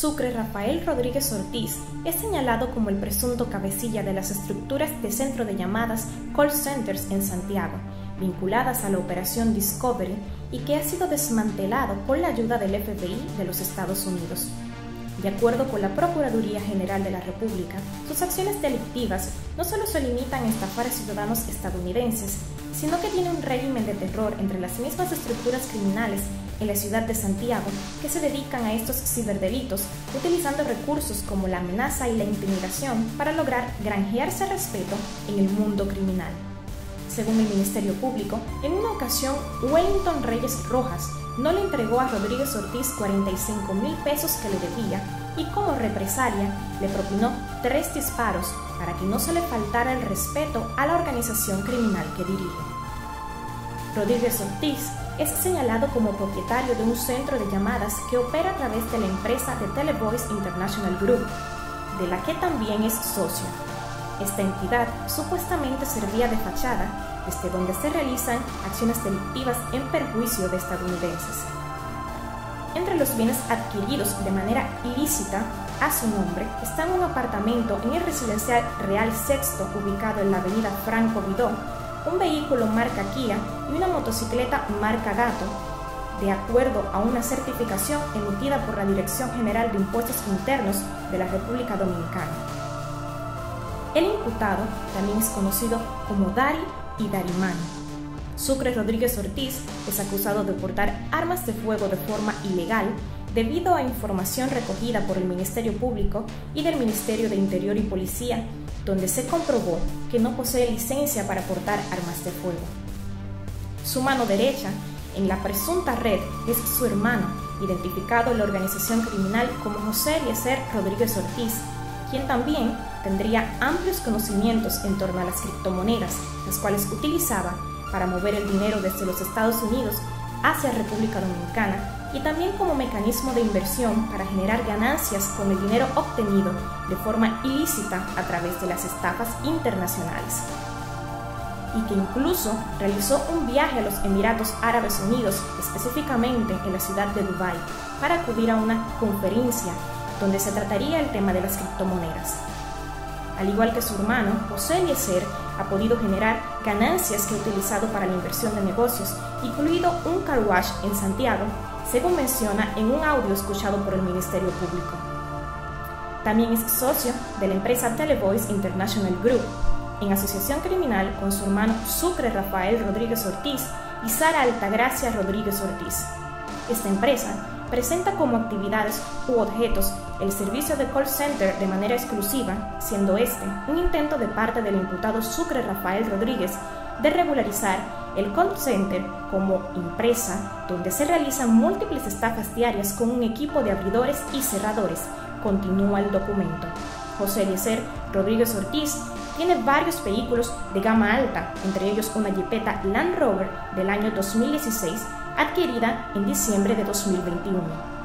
Sucre, Rafael Rodríguez Ortiz es señalado como el presunto cabecilla de las estructuras de centro de llamadas call centers en Santiago, vinculadas a la operación Discovery y que ha sido desmantelado con la ayuda del FBI de los Estados Unidos. De acuerdo con la Procuraduría General de la República, sus acciones delictivas no solo se limitan a estafar a ciudadanos estadounidenses, sino que tiene un régimen de terror entre las mismas estructuras criminales en la ciudad de Santiago que se dedican a estos ciberdelitos, utilizando recursos como la amenaza y la intimidación para lograr granjearse respeto en el mundo criminal. Según el Ministerio Público, en una ocasión Wellington Reyes Rojas no le entregó a Rodríguez Ortiz 45,000 pesos que le debía y como represalia le propinó 3 disparos para que no se le faltara el respeto a la organización criminal que dirige. Rodríguez Ortiz es señalado como propietario de un centro de llamadas que opera a través de la empresa de Televoice International Group, de la que también es socio. Esta entidad supuestamente servía de fachada, desde donde se realizan acciones delictivas en perjuicio de estadounidenses. Entre los bienes adquiridos de manera ilícita a su nombre están un apartamento en el residencial Real Sexto, ubicado en la avenida Franco Vidó, un vehículo marca Kia y una motocicleta marca Gato, de acuerdo a una certificación emitida por la Dirección General de Impuestos Internos de la República Dominicana. El imputado también es conocido como Dari y Darimán. Sucre Rodríguez Ortiz es acusado de portar armas de fuego de forma ilegal debido a información recogida por el Ministerio Público y del Ministerio de Interior y Policía, donde se comprobó que no posee licencia para portar armas de fuego. Su mano derecha en la presunta red es su hermano, identificado en la organización criminal como José Yacer Rodríguez Ortiz, quien también tendría amplios conocimientos en torno a las criptomonedas, las cuales utilizaba para mover el dinero desde los Estados Unidos hacia República Dominicana y también como mecanismo de inversión para generar ganancias con el dinero obtenido de forma ilícita a través de las estafas internacionales. Y que incluso realizó un viaje a los Emiratos Árabes Unidos, específicamente en la ciudad de Dubái, para acudir a una conferencia donde se trataría el tema de las criptomonedas. Al igual que su hermano, José Licer ha podido generar ganancias que ha utilizado para la inversión de negocios, incluido un car wash en Santiago, según menciona en un audio escuchado por el Ministerio Público. También es socio de la empresa Televoice International Group, en asociación criminal con su hermano Sucre Rafael Rodríguez Ortiz y Sara Altagracia Rodríguez Ortiz. Esta empresa presenta como actividades u objetos el servicio de call center de manera exclusiva, siendo este un intento de parte del imputado Sucre Rafael Rodríguez de regularizar el call center como empresa donde se realizan múltiples estafas diarias con un equipo de abridores y cerradores, continúa el documento. José Licer Rodríguez Ortiz tiene varios vehículos de gama alta, entre ellos una Jeepeta Land Rover del año 2016, adquirida en diciembre de 2021.